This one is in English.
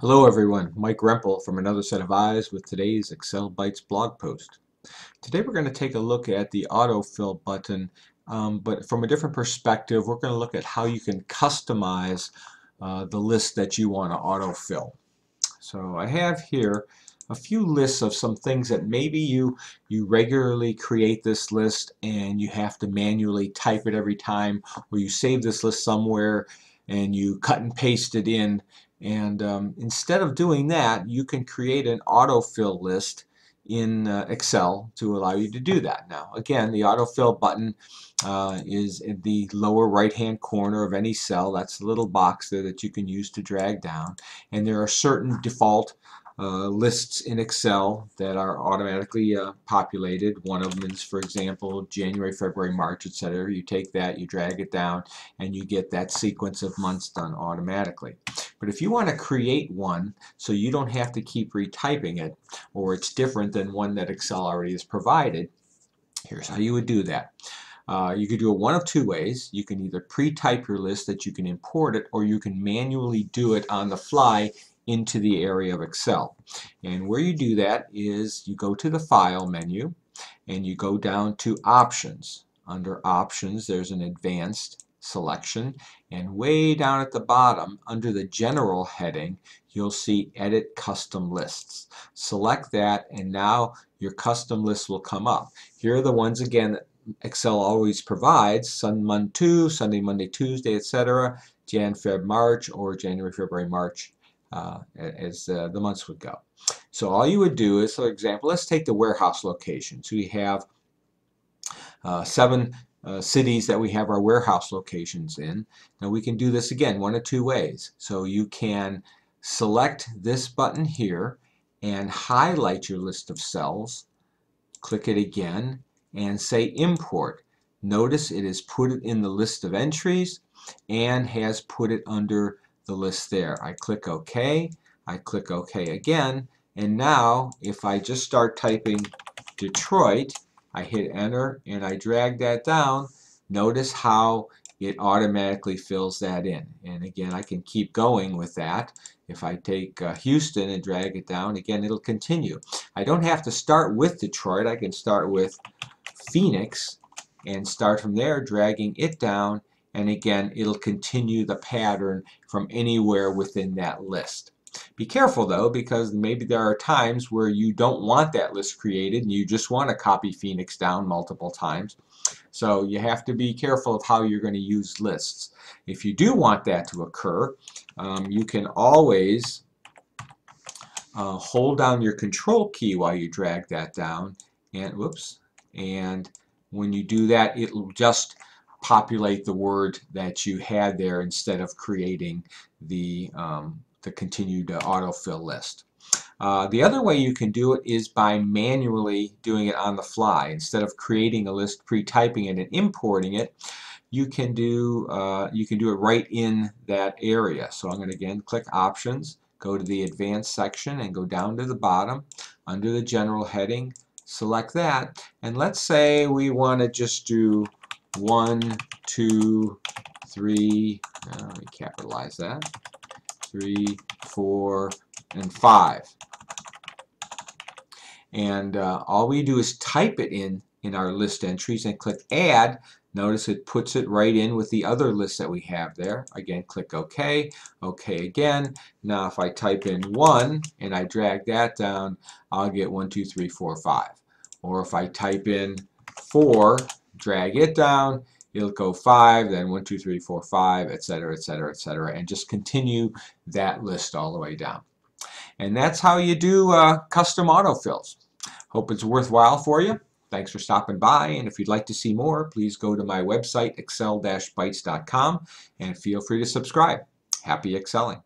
Hello everyone, Mike Rempel from Another Set of Eyes with today's Excel Bytes blog post. Today we're going to take a look at the autofill button, but from a different perspective. We're going to look at how you can customize the list that you want to autofill. So I have here a few lists of some things that maybe you regularly create this list and you have to manually type it every time, or you save this list somewhere and you cut and paste it in. And instead of doing that, you can create an autofill list in Excel to allow you to do that. Now, again, the autofill button is in the lower right-hand corner of any cell. That's the little box there that you can use to drag down. And there are certain default lists in Excel that are automatically populated. One of them is, for example, January, February, March, etc. You take that, you drag it down, and you get that sequence of months done automatically. But if you want to create one so you don't have to keep retyping it, or it's different than one that Excel already has provided, here's how you would do that. You could do it one of two ways. You can either pre-type your list that you can import it, or you can manually do it on the fly into the area of Excel. And where you do that is you go to the File menu and you go down to Options. Under Options, there's an Advanced Selection, and way down at the bottom under the General heading you'll see Edit Custom Lists. Select that and now your custom list will come up. Here are the ones again that Excel always provides: Sunday, Monday, Tuesday, etc., Jan, Feb, March, or January, February, March, as the months would go. So all you would do is, for example, let's take the warehouse locations. We have 7 cities that we have our warehouse locations in. Now we can do this again one of two ways. So you can select this button here and highlight your list of cells, click it again, and say import. Notice it has put it in the list of entries and has put it under the list there. I click OK again, and now if I just start typing Detroit, I hit enter and I drag that down. Notice how it automatically fills that in. And again, I can keep going with that. If I take Houston and drag it down, again, it'll continue. I don't have to start with Detroit. I can start with Phoenix and start from there, dragging it down, and again, it'll continue the pattern from anywhere within that list. Be careful though, because maybe there are times where you don't want that list created and you just want to copy Phoenix down multiple times. So you have to be careful of how you're going to use lists. If you do want that to occur, you can always hold down your control key while you drag that down, and whoops, and when you do that, it'll just populate the word that you had there instead of creating the continued autofill list. The other way you can do it is by manually doing it on the fly. Instead of creating a list, pre-typing it, and importing it, you can do it right in that area. So I'm going to again click Options, go to the Advanced section, and go down to the bottom under the General heading. Select that, and let's say we want to just do 1, 2, 3. Let me capitalize that. 3, 4, and 5. And all we do is type it in our list entries and click Add. Notice it puts it right in with the other list that we have there. Again, click OK, OK again. Now if I type in 1 and I drag that down, I'll get 1, 2, 3, 4, 5. Or if I type in 4, drag it down, it'll go 5, then 1, 2, 3, 4, 5, etc., etc., etc., and just continue that list all the way down. And that's how you do custom autofills. Hope it's worthwhile for you. Thanks for stopping by, and if you'd like to see more, please go to my website, excel-bytes.com, and feel free to subscribe. Happy excelling.